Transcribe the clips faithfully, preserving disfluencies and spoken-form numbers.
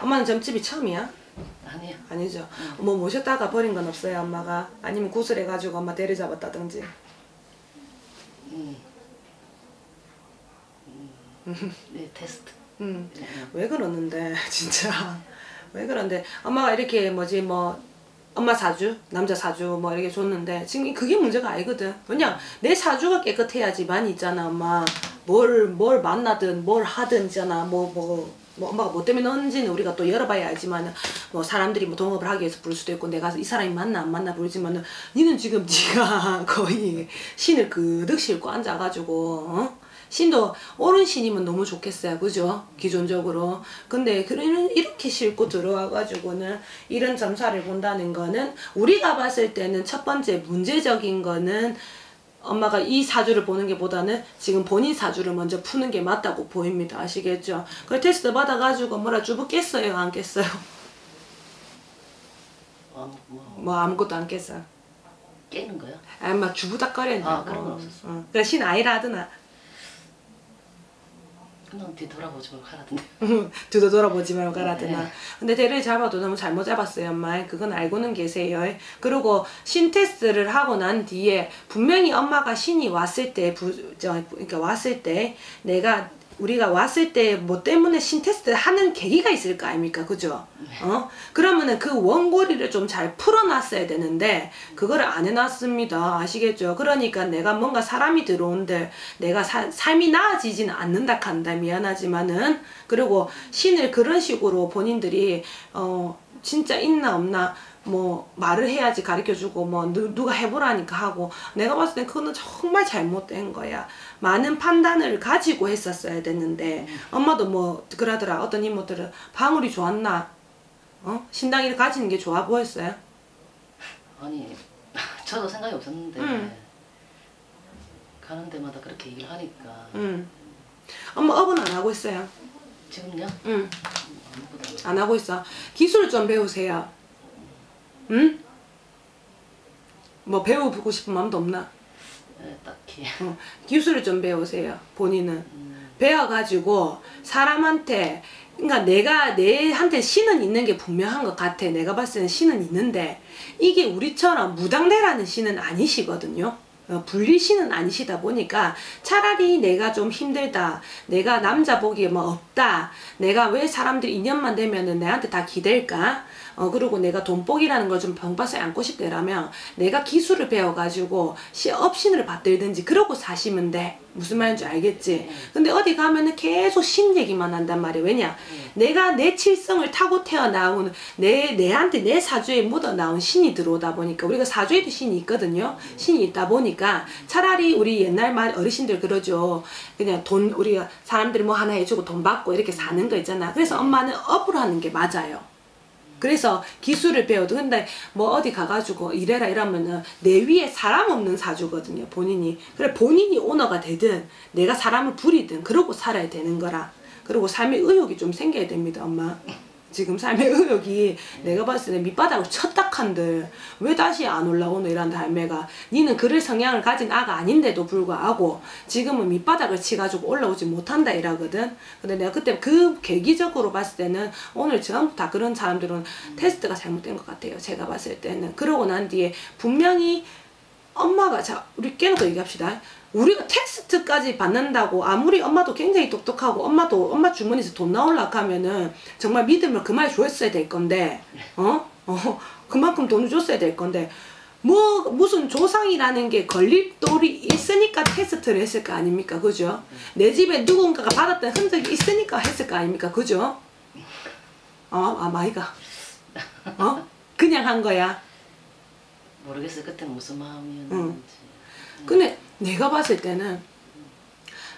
엄마는 점집이 처음이야? 아니요. 아니죠. 응. 뭐 모셨다가 버린 건 없어요, 엄마가? 아니면 구슬해가지고 엄마 데려잡았다든지? 응. 응. 네, 테스트. 응. 네. 왜 그러는데, 진짜. 왜 그런데, 엄마가 이렇게 뭐지, 뭐, 엄마 사주, 남자 사주 뭐 이렇게 줬는데 지금 그게 문제가 아니거든. 왜냐, 내 사주가 깨끗해야지만 있잖아, 엄마. 뭘, 뭘 만나든 뭘 하든 있잖아. 뭐, 뭐, 뭐 엄마가 뭐 때문에 넣은지는 우리가 또 열어봐야 알지만 뭐 사람들이 뭐 동업을 하기 위해서 부를 수도 있고 내가 이 사람이 맞나 안 맞나 모르지만 니는 지금 니가 거의 신을 그득 싣고 앉아가지고 어? 신도 옳은 신이면 너무 좋겠어요, 그죠? 기존적으로. 근데 그런 이렇게 싣고 들어와가지고는 이런 점사를 본다는 거는 우리가 봤을 때는 첫 번째 문제적인 거는 엄마가 이 사주를 보는 게 보다는 지금 본인 사주를 먼저 푸는 게 맞다고 보입니다. 아시겠죠? 그 테스트 받아가지고 뭐라 주부 깼어요, 안 깼어요? 어, 뭐. 뭐 아무것도 안 깼어요. 깨는 거야? 아니 막 주부닥거리는. 아 그런 건 어, 없었어. 어. 그래 신 아이라 하더나. 그냥 뒤돌아보지 말고 가라던데. 뒤도 돌아보지 말고 가라던데. 네. 근데 대를 잡아도 너무 잘못 잡았어요, 엄마. 그건 알고는 계세요. 그리고 신 테스트를 하고 난 뒤에 분명히 엄마가 신이 왔을 때, 부, 저, 그러니까 왔을 때 내가 우리가 왔을 때 뭐 때문에 신 테스트를 하는 계기가 있을 거 아닙니까, 그죠? 어? 그러면은 그 원고리를 좀 잘 풀어놨어야 되는데 그거를 안 해놨습니다. 아시겠죠? 그러니까 내가 뭔가 사람이 들어온데 내가 사, 삶이 나아지진 않는다 한다 미안하지만은. 그리고 신을 그런 식으로 본인들이 어 진짜 있나 없나 뭐 말을 해야지 가르쳐주고 뭐 누, 누가 해보라니까 하고 내가 봤을 땐 그거는 정말 잘못된 거야. 많은 판단을 가지고 했었어야 됐는데 엄마도 뭐 그러더라. 어떤 이모들은 방울이 좋았나? 어? 신당이를 가지는 게 좋아 보였어요? 아니 저도 생각이 없었는데 음. 가는 데마다 그렇게 얘기를 하니까 음. 엄마 업은 안 하고 있어요? 지금요? 응. 안 하고 있어. 기술 좀 배우세요. 응? 뭐 배우고 싶은 마음도 없나? 네, 딱히. 어, 기술을 좀 배우세요, 본인은. 음. 배워가지고 사람한테, 그러니까 내가 내한테 신은 있는 게 분명한 것 같아. 내가 봤을 때는 신은 있는데 이게 우리처럼 무당대라는 신은 아니시거든요. 어, 분리신은 아니시다 보니까 차라리 내가 좀 힘들다, 내가 남자 보기에 뭐 없다, 내가 왜 사람들이 인연만 되면은 내한테 다 기댈까, 어 그리고 내가 돈복이라는 걸 좀 병맛에 안고 싶대라면 내가 기술을 배워가지고 시, 업신을 받들든지 그러고 사시면 돼. 무슨 말인지 알겠지? 근데 어디 가면은 계속 신 얘기만 한단 말이야. 왜냐, 내가 내 칠성을 타고 태어나온 내, 내한테 내 사주에 묻어나온 신이 들어오다 보니까 우리가 사주에도 신이 있거든요. 신이 있다 보니까 차라리 우리 옛날 말 어르신들 그러죠. 그냥 돈, 우리가 사람들이 뭐 하나 해주고 돈 받고 이렇게 사는 거 있잖아. 그래서 엄마는 업으로 하는 게 맞아요. 그래서 기술을 배워도, 근데 뭐 어디 가가지고 이래라 이러면은 내 위에 사람 없는 사주거든요, 본인이. 그래 본인이 오너가 되든 내가 사람을 부리든 그러고 살아야 되는 거라. 그리고 삶의 의욕이 좀 생겨야 됩니다, 엄마. 지금 삶의 의욕이 내가 봤을 때 밑바닥으로 쳤다 한들 왜 다시 안 올라오노 이런 달매가. 니는 그럴 성향을 가진 아가 아닌데도 불구하고 지금은 밑바닥을 치가지고 올라오지 못한다 이라거든. 근데 내가 그때 그 계기적으로 봤을 때는 오늘 전부 다 그런 사람들은 테스트가 잘못된 것 같아요, 제가 봤을 때는. 그러고 난 뒤에 분명히 엄마가, 자 우리 깨놓고 얘기합시다. 우리가 테스트까지 받는다고 아무리 엄마도 굉장히 똑똑하고 엄마도 엄마 주머니에서 돈 나오려고 하면은 정말 믿음을 그만 줬어야 될 건데 어? 어? 그만큼 돈을 줬어야 될 건데 뭐 무슨 조상이라는 게 걸림돌이 있으니까 테스트를 했을 거 아닙니까, 그죠? 내 집에 누군가가 받았던 흔적이 있으니까 했을 거 아닙니까, 그죠? 어? 아 마이가 어? 그냥 한 거야? 모르겠어요, 그때는 무슨 마음이었는지. 응. 근데 내가 봤을 때는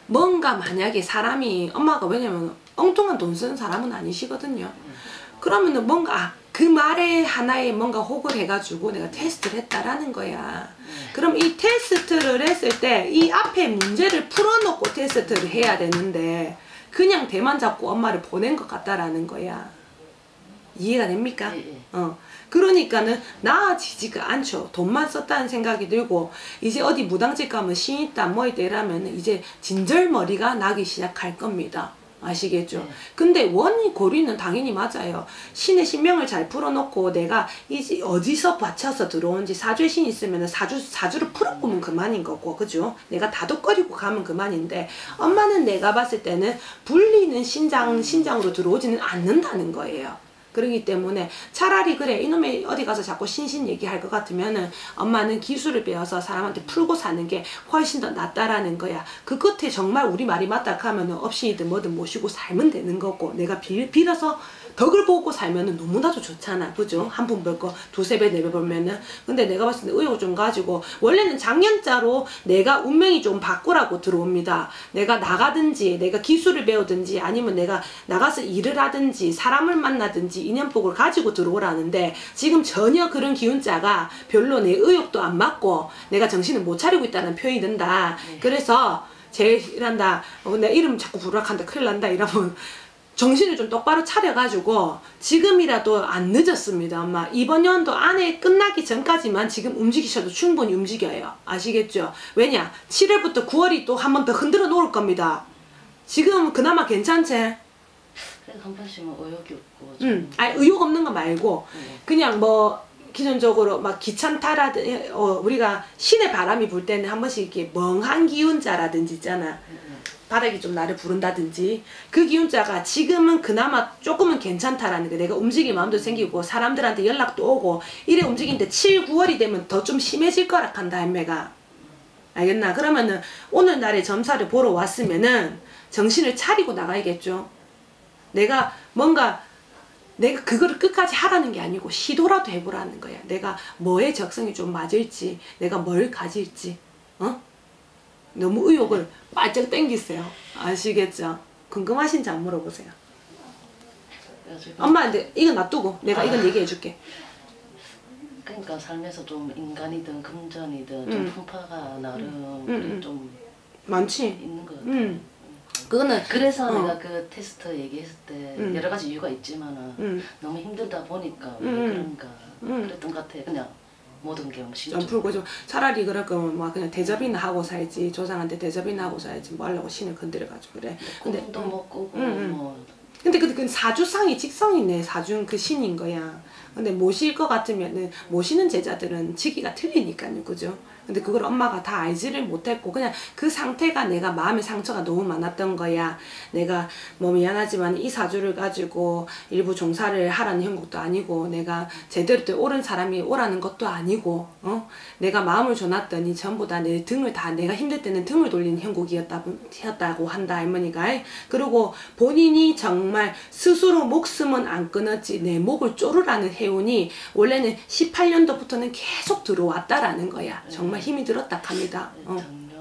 뭔가 만약에 사람이, 엄마가 왜냐면 엉뚱한 돈 쓰는 사람은 아니시거든요. 그러면은 뭔가 아, 그 말에 하나에 뭔가 혹을 해가지고 내가 테스트를 했다라는 거야. 그럼 이 테스트를 했을 때 이 앞에 문제를 풀어놓고 테스트를 해야 되는데 그냥 대만 잡고 엄마를 보낸 것 같다라는 거야. 이해가 됩니까? 어. 그러니까는 나아지지가 않죠. 돈만 썼다는 생각이 들고 이제 어디 무당집 가면 신있다 뭐 있다 이러면 이제 진절머리가 나기 시작할 겁니다. 아시겠죠? 네. 근데 원인 고리는 당연히 맞아요. 신의 신명을 잘 풀어놓고 내가 이 어디서 받쳐서 들어온지 사주에 신이 있으면 사주, 사주를 풀어보면 그만인 거고, 그죠? 내가 다독거리고 가면 그만인데, 엄마는 내가 봤을 때는 분리는 신장, 신장으로 들어오지는 않는다는 거예요. 그러기 때문에 차라리 그래 이놈의 어디 가서 자꾸 신신 얘기할 것 같으면은 엄마는 기술을 배워서 사람한테 풀고 사는 게 훨씬 더 낫다라는 거야. 그 끝에 정말 우리 말이 맞다 하면은 업신이든 뭐든 모시고 살면 되는 거고, 내가 빌, 빌어서 덕을 보고 살면은 너무나도 좋잖아. 그죠? 한 번 벌 거 두세 배, 네 배 벌면은. 근데 내가 봤을 때 의욕을 좀 가지고, 원래는 작년자로 내가 운명이 좀 바꾸라고 들어옵니다. 내가 나가든지, 내가 기술을 배우든지, 아니면 내가 나가서 일을 하든지, 사람을 만나든지, 인연복을 가지고 들어오라는데, 지금 전혀 그런 기운자가 별로 내 의욕도 안 맞고 내가 정신을 못 차리고 있다는 표현이 든다. 네. 그래서 제일 한다, 어, 내 이름 자꾸 부락한다, 큰일 난다 이러면 정신을 좀 똑바로 차려가지고, 지금이라도 안 늦었습니다. 엄마 이번 연도 안에 끝나기 전까지만 지금 움직이셔도 충분히 움직여요. 아시겠죠? 왜냐, 칠월부터 구월이 또 한 번 더 흔들어 놓을 겁니다. 지금 그나마 괜찮지? 그래서 한 번씩은 의욕이 없고. 음, 아니 의욕 없는 거 말고, 네. 그냥 뭐 기존적으로 막 귀찮다라든, 어, 우리가 신의 바람이 불 때는 한 번씩 이렇게 멍한 기운자라든지 있잖아. 네. 바닥이 좀 나를 부른다든지, 그 기운자가 지금은 그나마 조금은 괜찮다라는 게, 내가 움직일 마음도 생기고 사람들한테 연락도 오고 이래 움직이는데 칠, 구월이 되면 더 좀 심해질 거라 한다, 인매가. 알겠나? 그러면은 오늘날의 점사를 보러 왔으면은 정신을 차리고 나가야겠죠. 내가 뭔가 내가 그거를 끝까지 하라는 게 아니고 시도라도 해보라는 거야. 내가 뭐에 적성이 좀 맞을지, 내가 뭘 가질지. 어? 너무 의욕을 바짝 땡기세요. 아시겠죠? 궁금하신지 안 물어보세요. 엄마한테 이건 놔두고 내가 이건 얘기해줄게. 그러니까 삶에서 좀 인간이든 금전이든 음. 좀 풍파가 나름 음, 음. 좀 많지. 있는 것 같아요. 음. 그거는 그래서 어. 내가 그 테스트 얘기했을 때 음. 여러 가지 이유가 있지만은 음. 너무 힘들다 보니까 왜 음. 그런가 음. 그랬던 것 같아. 그냥 모든 게 엄청 안 풀고 좀 차라리 그럴 거면 막 그냥 대접이나 하고 살지, 조상한테 대접이나 하고 살지 뭐 하려고 신을 건드려가지고 그래. 근데 꿈도 못 꾸고 음. 뭐. 근데 그, 그 사주상이 직성이네. 사주는 그 신인 거야. 근데 모실 것 같으면은 모시는 제자들은 직위가 틀리니까요, 그죠? 근데 그걸 엄마가 다 알지를 못했고, 그냥 그 상태가 내가 마음의 상처가 너무 많았던 거야. 내가 뭐 미안하지만 이 사주를 가지고 일부 종사를 하라는 형국도 아니고, 내가 제대로 된 옳은 사람이 오라는 것도 아니고, 어? 내가 마음을 줘놨더니 전부 다 내 등을 다, 내가 힘들 때는 등을 돌리는 형국이었다고 한다, 할머니가. 그리고 본인이 정말 스스로 목숨은 안 끊었지 내 목을 쪼르라는 해운이 원래는 십팔 년도부터는 계속 들어왔다라는 거야. 정말 힘이 들었다 합니다. 어.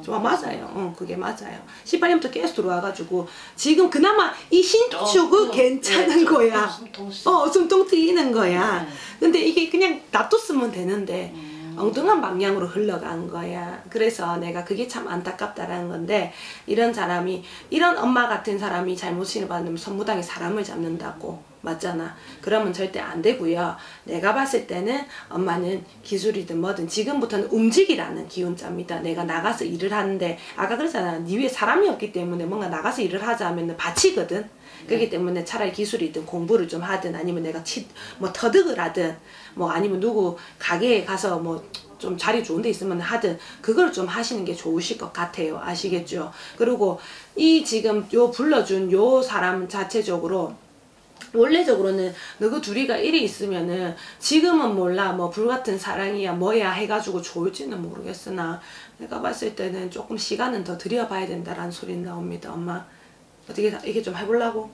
아, 맞아요. 어, 그게 맞아요. 십팔 년부터 계속 들어와가지고 지금 그나마 이 신축은 어, 괜찮은 네, 거야. 숨통, 어, 숨통 트이는 거야. 네. 근데 이게 그냥 놔뒀으면 되는데 음. 엉뚱한 방향으로 흘러간 거야. 그래서 내가 그게 참 안타깝다라는 건데, 이런 사람이, 이런 엄마 같은 사람이 잘못 신을 받으면 선무당이 사람을 잡는다고. 맞잖아. 그러면 절대 안 되고요. 내가 봤을 때는 엄마는 기술이든 뭐든 지금부터는 움직이라는 기운자입니다. 내가 나가서 일을 하는데, 아까 그랬잖아. 니 위에 사람이 없기 때문에 뭔가 나가서 일을 하자면 바치거든. 네. 그렇기 때문에 차라리 기술이든 공부를 좀 하든, 아니면 내가 치, 뭐 터득을 하든, 뭐 아니면 누구 가게에 가서 뭐 좀 자리 좋은 데 있으면 하든, 그걸 좀 하시는 게 좋으실 것 같아요. 아시겠죠? 그리고 이 지금 요 불러준 요 사람 자체적으로 원래적으로는 너그 둘이가 일이 있으면은 지금은 몰라 뭐 불같은 사랑이야 뭐야 해가지고 좋을지는 모르겠으나, 내가 봤을 때는 조금 시간은 더 들여봐야 된다라는 소리 나옵니다. 엄마 어떻게 이게 좀 해보려고?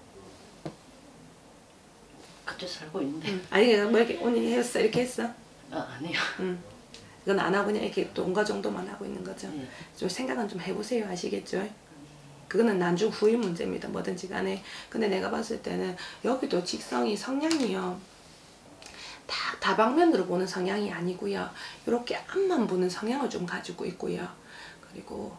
같이 살고 있는데. 응. 아니 그냥 뭐 이렇게 오늘 했어 이렇게 했어? 아 아니요. 응. 이건 안 하고 그냥 이렇게 또 온가 정도만 하고 있는 거죠. 예. 좀 생각은 좀 해보세요. 아시겠죠? 그거는 난중 후의 문제입니다. 뭐든지 간에. 근데 내가 봤을 때는 여기도 직성이 성향이요. 다 다방면으로 보는 성향이 아니고요. 이렇게 앞만 보는 성향을 좀 가지고 있고요. 그리고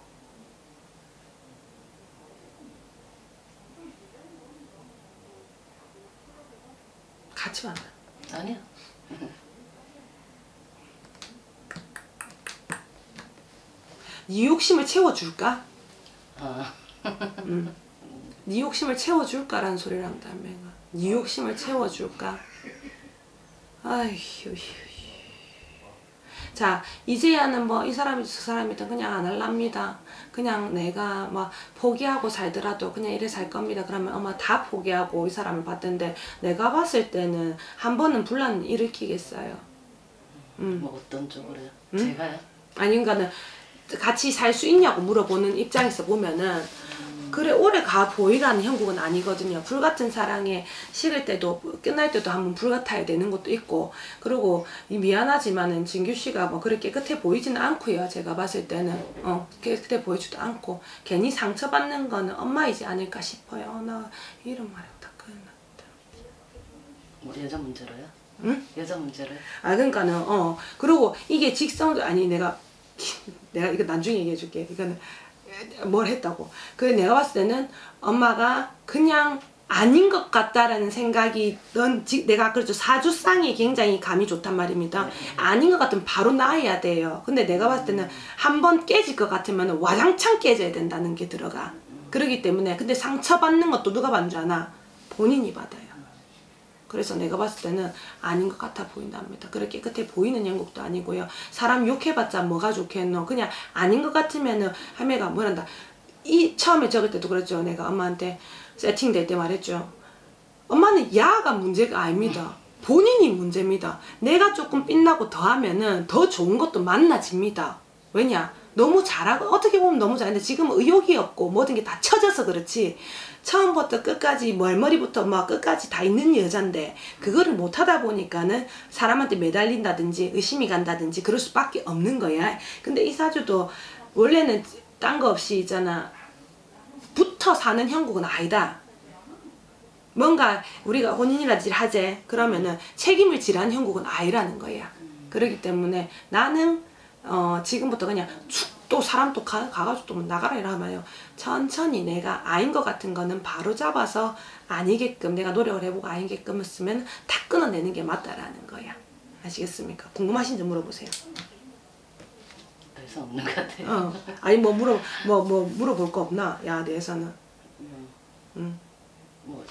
같이 만나. 아니야. 이 욕심을 채워줄까? 아. 음. 네 욕심을 채워줄까라는 소리를 한다. 맹아, 네 욕심을 채워줄까? 아휴. 자, 이제야는 뭐 이 사람이든 저 사람이든 그냥 안 할랍니다. 그냥 내가 막 포기하고 살더라도 그냥 이래 살 겁니다. 그러면 아마 다 포기하고 이 사람을 봤던데, 내가 봤을 때는 한 번은 분란을 일으키겠어요. 음. 뭐 어떤 쪽으로요? 음? 제가요? 아닌가는 같이 살 수 있냐고 물어보는 입장에서 보면은, 그래 오래 가 보이라는 형국은 아니거든요. 불같은 사랑에 식을 때도 끝날 때도 한번 불같아야 되는 것도 있고, 그리고 미안하지만은 진규씨가 뭐 그렇게 깨끗해 보이지는 않고요. 제가 봤을 때는 어 깨끗해 보이지도 않고, 괜히 상처받는 거는 엄마이지 않을까 싶어요. 어, 나 이런 말이 다 끝났다. 뭐 여자 문제로요? 응? 여자 문제로요? 아 그러니까는 어 그리고 이게 직성도 아니, 내가 내가 이거 나중에 얘기해줄게. 이거는 뭘 했다고. 그래 내가 봤을 때는 엄마가 그냥 아닌 것 같다라는 생각이, 넌 지, 내가 그랬죠. 사주상이 굉장히 감이 좋단 말입니다. 아닌 것 같으면 바로 나아야 돼요. 근데 내가 봤을 때는 한 번 깨질 것 같으면 와장창 깨져야 된다는 게 들어가. 그러기 때문에, 근데 상처받는 것도 누가 받는 줄 아나? 본인이 받아요. 그래서 내가 봤을 때는 아닌 것 같아 보인답니다. 그렇게 깨끗해 보이는 형국도 아니고요. 사람 욕해봤자 뭐가 좋겠노. 그냥 아닌 것 같으면은, 할매가 뭐란다. 이 처음에 적을 때도 그랬죠. 내가 엄마한테 세팅될 때 말했죠. 엄마는 야가 문제가 아닙니다. 본인이 문제입니다. 내가 조금 빛나고 더 하면은 더 좋은 것도 만나집니다. 왜냐? 너무 잘하고, 어떻게 보면 너무 잘했는데 지금 의욕이 없고 모든 게 다 쳐져서 그렇지, 처음부터 끝까지 멀머리부터 막 끝까지 다 있는 여잔데 그거를 못하다 보니까는 사람한테 매달린다든지 의심이 간다든지 그럴 수밖에 없는 거야. 근데 이 사주도 원래는 딴 거 없이 있잖아, 붙어 사는 형국은 아니다. 뭔가 우리가 혼인이라 질하재 그러면은 책임을 질한 형국은 아니라는 거야. 그렇기 때문에 나는 어 지금부터 그냥 축 또 사람 또 가, 가가지고 또 나가라 이러면요, 천천히 내가 아닌 것 같은 거는 바로 잡아서 아니게끔 내가 노력을 해보고 아니게끔 했으면 다 끊어내는 게 맞다라는 거야. 아시겠습니까? 궁금하신 점 물어보세요. 그래서 없는 것 같아요. 어. 아니 뭐 물어 뭐 뭐 물어볼 거 없나? 야 내에서는. 음. 음. 뭐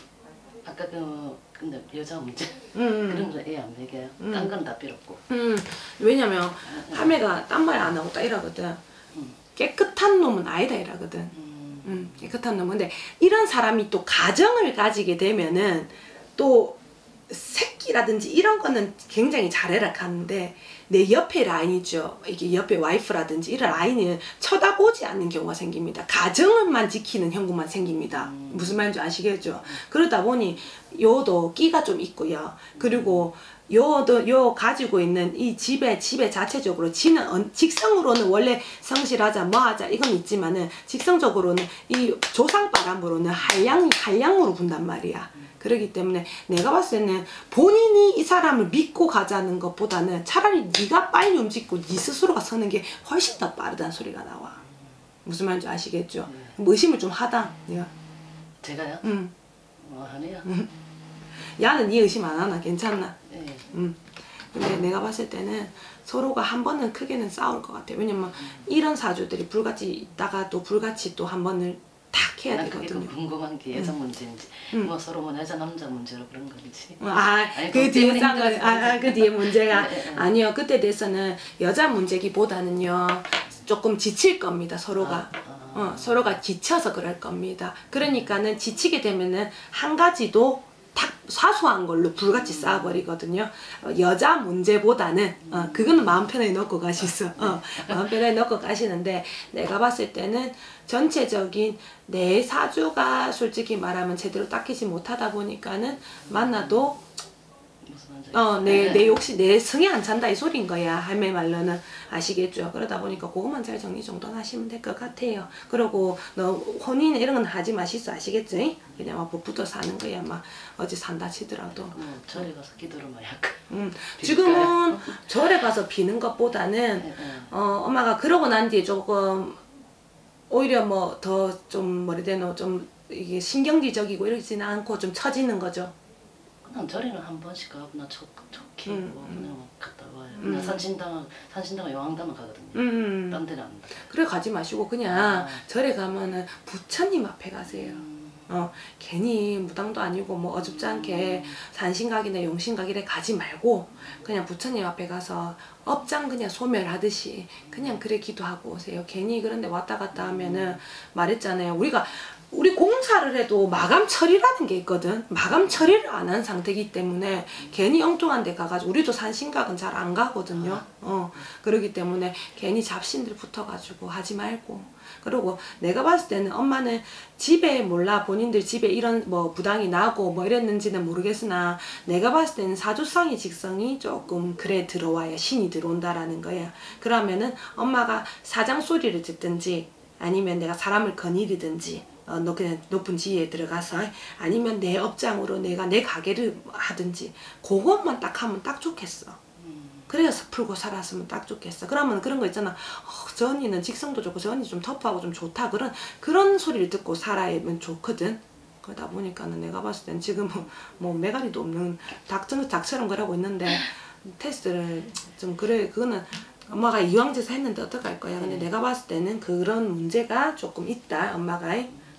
아까 그 근데 여자 문제 음. 그런 거 애 안 되게요. 음. 딴 건 다 필요 없고. 음. 왜냐면 하매가 딴 말 안 하고 딱 이러거든. 음. 깨끗한 놈은 아니다 이러거든. 음. 음. 깨끗한 놈은. 근데 이런 사람이 또 가정을 가지게 되면은 또 새끼라든지 이런 거는 굉장히 잘해라 하는데, 내 옆에 라인이죠. 이게 옆에 와이프라든지 이런 라인은 쳐다보지 않는 경우가 생깁니다. 가정만 지키는 형국만 생깁니다. 음. 무슨 말인지 아시겠죠? 음. 그러다 보니 요도 끼가 좀 있고요. 그리고 요도 요 가지고 있는 이 집에 집에 자체적으로 지는 언, 직성으로는 원래 성실하자 뭐하자 이건 있지만은 직성적으로는 이 조상바람으로는 한량 한량으로 분단 말이야. 음. 그러기 때문에 내가 봤을 때는 본인이 이 사람을 믿고 가자는 것보다는 차라리 네가 빨리 움직이고 네 스스로가 서는 게 훨씬 더 빠르다는 소리가 나와. 무슨 말인지 아시겠죠? 네. 의심을 좀 하다. 네가. 제가요? 응. 뭐 하네요. 야는 네 의심 안 하나? 괜찮나? 네. 응. 근데 내가 봤을 때는 서로가 한 번은 크게는 싸울 것 같아. 왜냐면 이런 사주들이 불같이 있다가 또 불같이 또 한 번을 딱 해야 되거든요. 궁금한 게 여자 응. 문제인지, 응. 뭐 서로 뭐 여자 남자 문제로 그런 건지. 아, 그 뒤에 아, 아, 그 뒤에 문제가 네, 아니요. 그때 대해서는 여자 문제기보다는요, 조금 지칠 겁니다. 서로가. 아, 아. 어, 서로가 지쳐서 그럴 겁니다. 그러니까는 지치게 되면은 한 가지도 딱 사소한 걸로 불같이 싸워버리거든요. 여자 문제보다는 어, 그거는 마음 편하게 넣고 가시죠. 어, 마음 편하게 넣고 가시는데, 내가 봤을 때는 전체적인 내 사주가 솔직히 말하면 제대로 닦이지 못하다 보니까는 만나도 어, 내, 내 욕심, 내 성에 안 찬다 이 소린 거야. 할매 말로는. 아시겠죠? 그러다 보니까 그것만 잘 정리 정돈 하시면 될 것 같아요. 그리고 너 혼인 이런 건 하지 마시소. 아시겠죠? 그냥 막 부부도 사는 거야. 막 어디 산다 치더라도. 음, 절에 가서 기도를 막 약간. 음, 지금은 절에 가서 비는 것보다는 어, 엄마가 그러고 난 뒤에 조금 오히려 뭐 더 좀 뭐래 되노 좀 이게 신경질적이고 이러지는 않고 좀 처지는 거죠. 난 절에는 한 번씩 가고 나 좋게 음, 뭐 그냥 음. 갔다 와요. 음. 나 산신당, 산신당 여왕당을 가거든요. 음. 딴 데는 안 가요. 그래 가지 마시고 그냥 아. 절에 가면은 부처님 앞에 가세요. 음. 어, 괜히 무당도 아니고 뭐 어줍지 않게 산신각이나 용신각이래 가지 말고 그냥 부처님 앞에 가서 업장 그냥 소멸하듯이 그냥 그래 기도하고 오세요. 괜히 그런데 왔다 갔다 하면은 말했잖아요. 우리가 우리 공사를 해도 마감 처리라는 게 있거든. 마감 처리를 안 한 상태이기 때문에 괜히 엉뚱한 데 가가지고 우리도 산신각은 잘 안 가거든요. 어, 그러기 때문에 괜히 잡신들 붙어가지고 하지 말고. 그리고 내가 봤을 때는 엄마는 집에 몰라 본인들 집에 이런 뭐 부당이 나고 뭐 이랬는지는 모르겠으나 내가 봤을 때는 사주상의 직성이 조금 그래 들어와야 신이 들어온다라는 거야. 그러면은 엄마가 사장 소리를 듣든지 아니면 내가 사람을 거느리든지 어, 너 그냥 높은 지위에 들어가서 아니면 내 업장으로 내가 내 가게를 하든지 그것만 딱 하면 딱 좋겠어. 그래서 풀고 살았으면 딱 좋겠어. 그러면 그런 거 있잖아. 어, 저 언니는 직성도 좋고 저 언니 좀 터프하고 좀 좋다. 그런 그런 소리를 듣고 살아야면 좋거든. 그러다 보니까는 내가 봤을 땐 지금 뭐 메가리도 없는 닭처럼 닭처럼 그러고 있는데 테스트를 좀 그래 그거는. 엄마가 이왕제사 했는데 어떡할 거야. 근데 네. 내가 봤을 때는 그런 문제가 조금 있다. 엄마가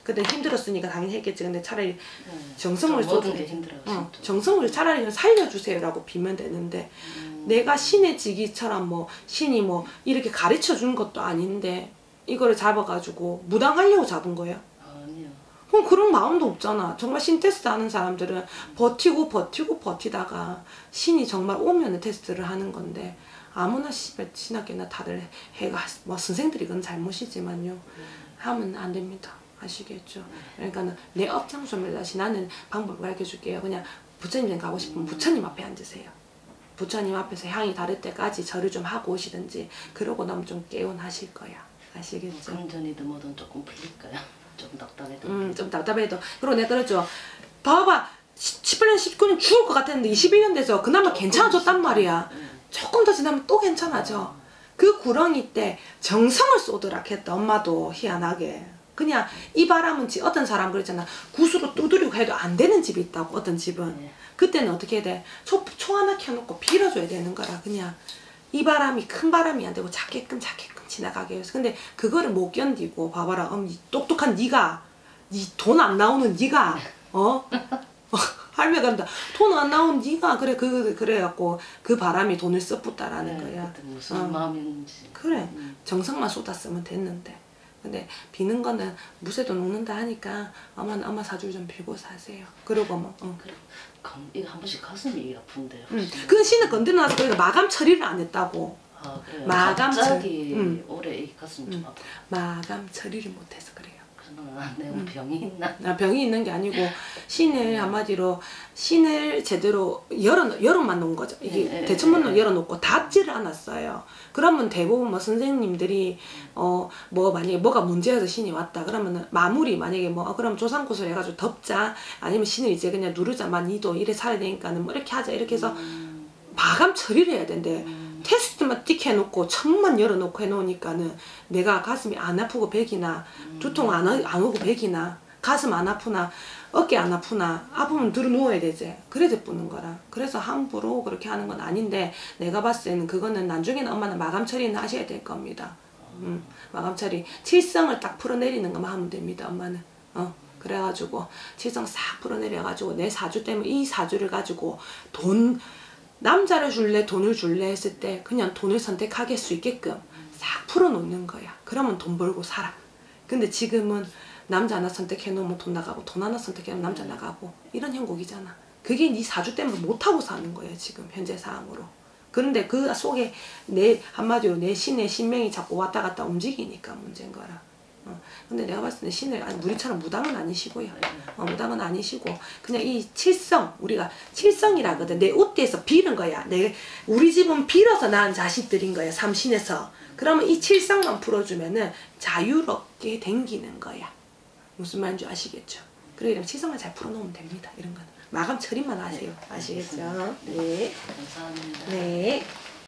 그때 힘들었으니까 당연히 했겠지. 근데 차라리 네. 정성을 쏟은 게 힘들어서 어, 정성을 차라리 살려주세요라고 빌면 되는데 음. 내가 신의 직위처럼 뭐 신이 뭐 이렇게 가르쳐 준 것도 아닌데 이거를 잡아가지고 무당하려고 잡은 거예요. 아니요. 그럼 그런 마음도 없잖아. 정말 신 테스트 하는 사람들은 버티고 버티고 버티다가 신이 정말 오면은 테스트를 하는 건데. 아무나 씨발 신학교나 다들 해가 뭐 선생들이 그건 잘못이지만요 음. 하면 안 됩니다. 아시겠죠? 그러니까 내 업장 소멸 다시 나는 방법을 가르쳐줄게요. 그냥 부처님 가고 싶으면 부처님 앞에 앉으세요. 부처님 앞에서 향이 다를 때까지 절을 좀 하고 오시든지 그러고 나면 좀 개운하실 거야. 아시겠죠? 음, 금전이든 뭐든 조금 풀릴까요? 좀 답답해도 음, 좀 답답해도 그리고 내가 그랬죠. 봐봐 십팔 년 십구 년 죽을 것 같았는데 이십일 년 돼서 그나마 괜찮아졌단 말이야. 음. 조금 더 지나면 또 괜찮아져. 그 구렁이 때 정성을 쏟으라 했다. 엄마도 희한하게. 그냥 이 바람은 지 어떤 사람 그랬잖아. 구슬로 두드리고 해도 안 되는 집이 있다고 어떤 집은. 그때는 어떻게 해야 돼? 초, 초 하나 켜놓고 빌어줘야 되는 거라. 그냥 이 바람이 큰 바람이 안 되고 작게끔 작게끔 지나가게 해서. 근데 그거를 못 견디고 봐봐라. 음, 똑똑한 네가 네 돈 안 나오는 네가 어? 할매가 한다. 돈 안 나온 네가 그래 그 그래갖고 그 바람이 돈을 써붓다라는 네, 거야. 무슨 어. 마음인지. 그래 음. 정성만 쏟았으면 됐는데. 근데 비는 거는 무쇠도 녹는다 하니까 엄마 엄마 사주 좀 빌고 사세요. 그러고 뭐. 어. 그래. 이거 한 번씩 가슴이 아픈데. 응. 그 신을 건드려놔서 그러니까 마감 처리를 안 했다고. 아 그래요. 마감 처리. 응. 올해 이 가슴 좀 응. 아파. 마감 처리를 못해서 그래요. 내가 병이 있나? 아, 병이 있는 게 아니고 신을 한마디로 신을 제대로 열어, 열어만 놓은 거죠. 이게 네, 대천문을 네, 네. 열어놓고 닫지를 않았어요. 그러면 대부분 뭐 선생님들이 어 뭐 만약에 뭐가 문제여서 신이 왔다 그러면은 마무리 만약에 뭐 어, 그럼 조상굿을 해가지고 덮자 아니면 신을 이제 그냥 누르자만 니도 이래 살아야 되니까는 뭐 이렇게 하자 이렇게 해서 음. 마감 처리를 해야 된대. 음. 테스트만 띡 해놓고 천만 열어놓고 해놓으니까는 내가 가슴이 안 아프고 백이나 음. 두통 안, 안 오고 백이나 가슴 안 아프나 어깨 안 아프나 아프면 들어 누워야 되지. 그래 되뿌는 거라. 그래서 함부로 그렇게 하는 건 아닌데 내가 봤을 때는 그거는 나중에는 엄마는 마감 처리는 하셔야 될 겁니다. 음. 마감 처리 칠성을 딱 풀어내리는 것만 하면 됩니다. 엄마는 어. 그래가지고 칠성 싹 풀어내려가지고 내 사주 때문에 이 사주를 가지고 돈 남자를 줄래 돈을 줄래 했을 때 그냥 돈을 선택하게 할 수 있게끔 싹 풀어놓는 거야. 그러면 돈 벌고 살아. 근데 지금은 남자 하나 선택해놓으면 돈 나가고 돈 하나 선택해놓으면 남자 나가고 이런 형국이잖아. 그게 네 사주 때문에 못하고 사는 거야. 지금 현재 상황으로. 그런데 그 속에 내 한마디로 내 신의 신명이 자꾸 왔다 갔다 움직이니까 문제인 거라. 어. 근데 내가 봤을 때 신을 아니 우리처럼 무당은 아니시고요. 어, 무당은 아니시고 그냥 이 칠성 우리가 칠성이라거든. 내 옷대에서 빌은 거야. 내 우리 집은 빌어서 낳은 자식들인 거야. 삼신에서. 그러면 이 칠성만 풀어주면은 자유롭게 댕기는 거야. 무슨 말인지 아시겠죠? 그러면 칠성만 잘 풀어놓으면 됩니다. 이런 거는 마감 처리만 하세요. 아시겠죠? 네. 감사합니다. 네.